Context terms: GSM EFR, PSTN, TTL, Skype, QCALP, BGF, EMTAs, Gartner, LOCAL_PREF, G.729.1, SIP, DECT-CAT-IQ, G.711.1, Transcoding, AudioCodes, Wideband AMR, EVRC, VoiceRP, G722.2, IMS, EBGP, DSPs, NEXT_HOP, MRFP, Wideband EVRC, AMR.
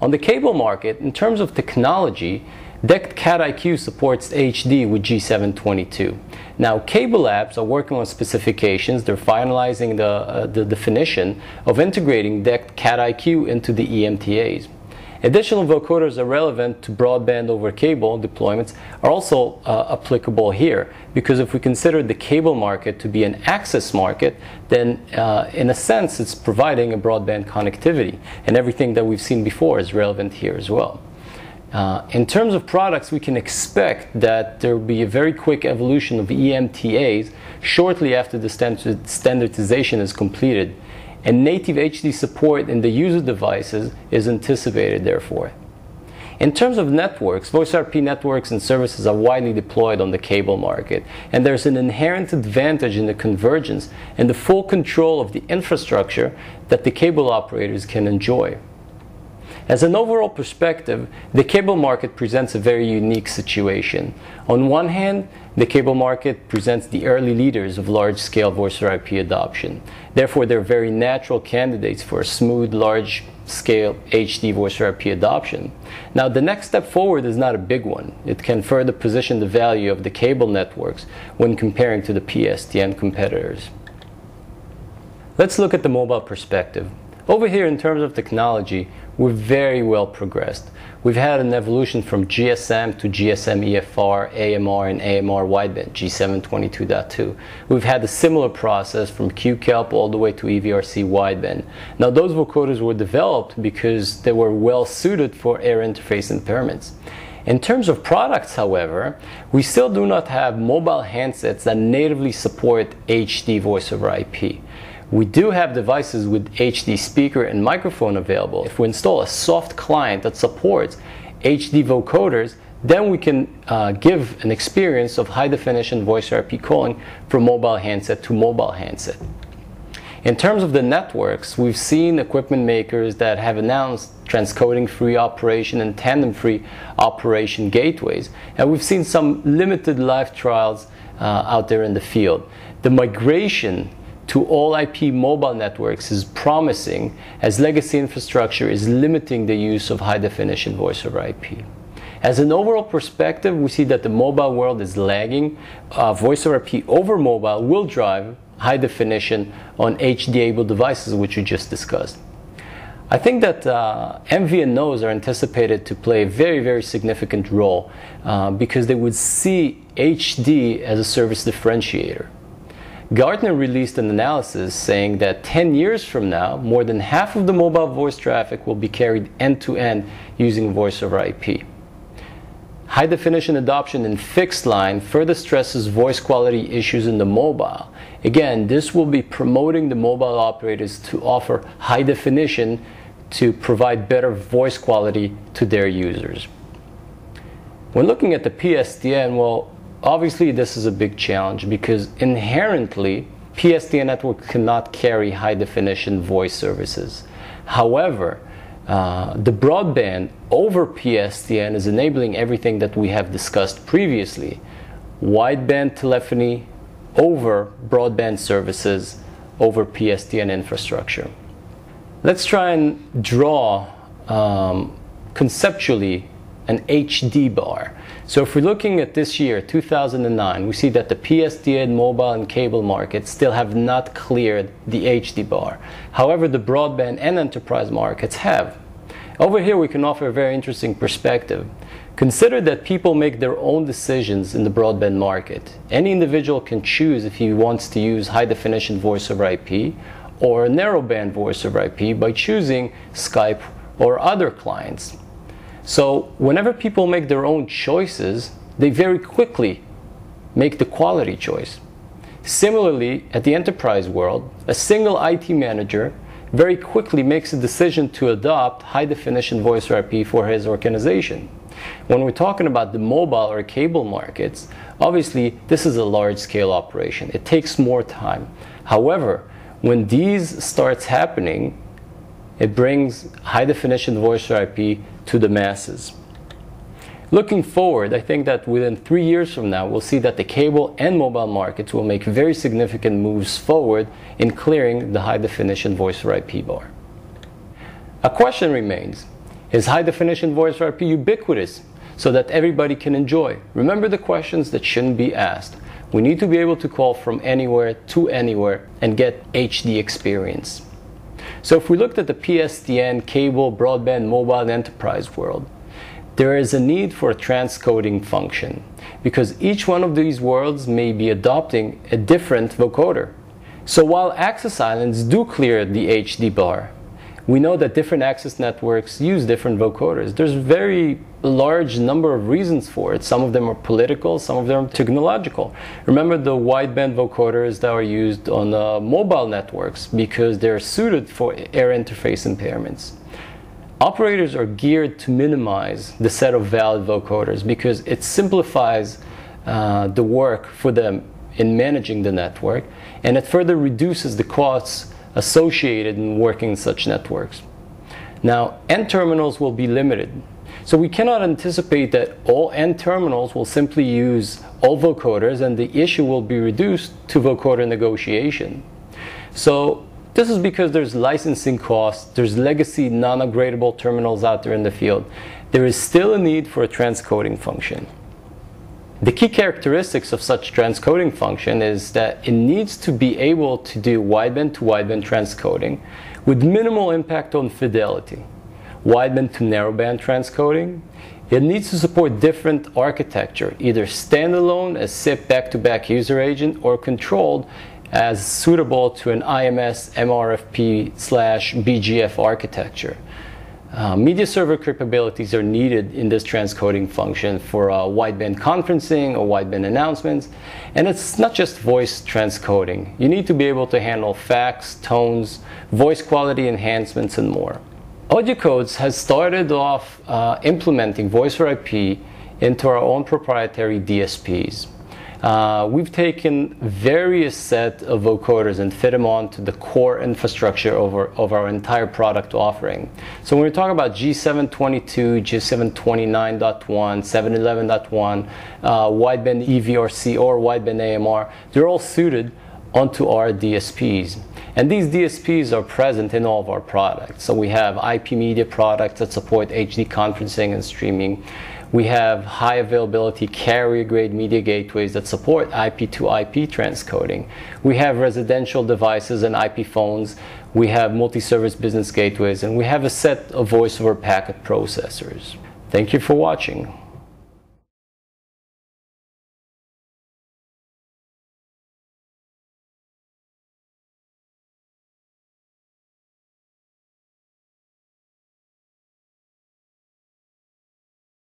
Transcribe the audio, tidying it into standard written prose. On the cable market, in terms of technology, DECT-CAT-IQ supports HD with G722. Now, cable labs are working on specifications. They're finalizing the definition of integrating DECT-CAT-IQ into the EMTAs. Additional vocoders are relevant to broadband over cable deployments are also applicable here, because if we consider the cable market to be an access market, then in a sense it's providing a broadband connectivity, and everything that we've seen before is relevant here as well. In terms of products, we can expect that there will be a very quick evolution of EMTAs shortly after the standardization is completed, and native HD support in the user devices is anticipated, therefore. In terms of networks, VoiceRP networks and services are widely deployed on the cable market, and there's an inherent advantage in the convergence and the full control of the infrastructure that the cable operators can enjoy. As an overall perspective, the cable market presents a very unique situation. On one hand, the cable market presents the early leaders of large-scale VoiceRP adoption. Therefore, they're very natural candidates for a smooth, large-scale HD VoiceRP adoption. Now, the next step forward is not a big one. It can further position the value of the cable networks when comparing to the PSTN competitors. Let's look at the mobile perspective. Over here, in terms of technology, we're very well progressed. We've had an evolution from GSM to GSM EFR, AMR, and AMR wideband, G722.2. We've had a similar process from QCALP all the way to EVRC wideband. Now, those vocoders were developed because they were well suited for air interface impairments. In terms of products, however, we still do not have mobile handsets that natively support HD voice over IP. We do have devices with HD speaker and microphone available. If we install a soft client that supports HD vocoders, then we can give an experience of high-definition VoiceRP calling from mobile handset to mobile handset. In terms of the networks, we've seen equipment makers that have announced transcoding-free operation and tandem-free operation gateways, and we've seen some limited live trials out there in the field. The migration to all IP mobile networks is promising, as legacy infrastructure is limiting the use of high-definition voice over IP. As an overall perspective, we see that the mobile world is lagging. Voice over IP over mobile will drive high definition on HD-able devices, which we just discussed. I think that MVNOs are anticipated to play a very, very significant role because they would see HD as a service differentiator. Gartner released an analysis saying that 10 years from now, more than half of the mobile voice traffic will be carried end-to-end using voice over IP. High-definition adoption in fixed line further stresses voice quality issues in the mobile. Again, this will be promoting the mobile operators to offer high definition to provide better voice quality to their users. When looking at the PSTN, well, obviously, this is a big challenge because inherently, PSTN network cannot carry high-definition voice services. However, the broadband over PSTN is enabling everything that we have discussed previously. Wideband telephony over broadband services over PSTN infrastructure. Let's try and draw conceptually an HD bar. So if we're looking at this year, 2009, we see that the PSTN mobile and cable markets still have not cleared the HD bar. However, the broadband and enterprise markets have. Over here, we can offer a very interesting perspective. Consider that people make their own decisions in the broadband market. Any individual can choose if he wants to use high-definition voice over IP or narrowband voice over IP by choosing Skype or other clients. So whenever people make their own choices, they very quickly make the quality choice. Similarly, at the enterprise world, a single IT manager very quickly makes a decision to adopt high-definition voice RP for his organization. When we're talking about the mobile or cable markets, obviously this is a large-scale operation. It takes more time. However, when these starts happening, it brings high-definition voice IP to the masses. Looking forward, I think that within 3 years from now, we'll see that the cable and mobile markets will make very significant moves forward in clearing the high-definition voice over IP bar. A question remains, Is high-definition VoiceRP ubiquitous so that everybody can enjoy? Remember the questions that shouldn't be asked. We need to be able to call from anywhere to anywhere and get HD experience. So if we looked at the PSTN, cable, broadband, mobile, and enterprise world, there is a need for a transcoding function because each one of these worlds may be adopting a different vocoder. So while access islands do clear the HD bar, we know that different access networks use different vocoders. There's a very large number of reasons for it. Some of them are political, some of them are technological. Remember the wideband vocoders that are used on mobile networks because they're suited for air interface impairments. Operators are geared to minimize the set of valid vocoders because it simplifies the work for them in managing the network, and it further reduces the costs associated in working such networks. Now, end terminals will be limited. So we cannot anticipate that all end terminals will simply use all vocoders and the issue will be reduced to vocoder negotiation. So this is because there's licensing costs, there's legacy non-upgradable terminals out there in the field. There is still a need for a transcoding function. The key characteristics of such transcoding function is that it needs to be able to do wideband to wideband transcoding with minimal impact on fidelity. Wideband to narrowband transcoding, it needs to support different architecture, either standalone as SIP back-to-back user agent or controlled as suitable to an IMS, MRFP / BGF architecture. Media server capabilities are needed in this transcoding function for wideband conferencing or wideband announcements. And it's not just voice transcoding. You need to be able to handle fax, tones, voice quality enhancements, and more. AudioCodes has started off implementing VoiceRP into our own proprietary DSPs. We've taken various set of vocoders and fit them onto the core infrastructure of our entire product offering. So when we talk about G722, G729.1, 711.1, wideband EVRC or wideband AMR, they're all suited onto our DSPs. And these DSPs are present in all of our products. So we have IP media products that support HD conferencing and streaming. We have high availability carrier grade media gateways that support IP to IP transcoding. We have residential devices and IP phones. We have multi-service business gateways, and we have a set of voice over packet processors. Thank you for watching.